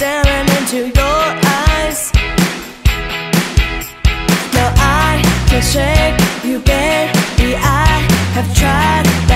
staring into your eyes. Now I can shake you, baby. I have tried.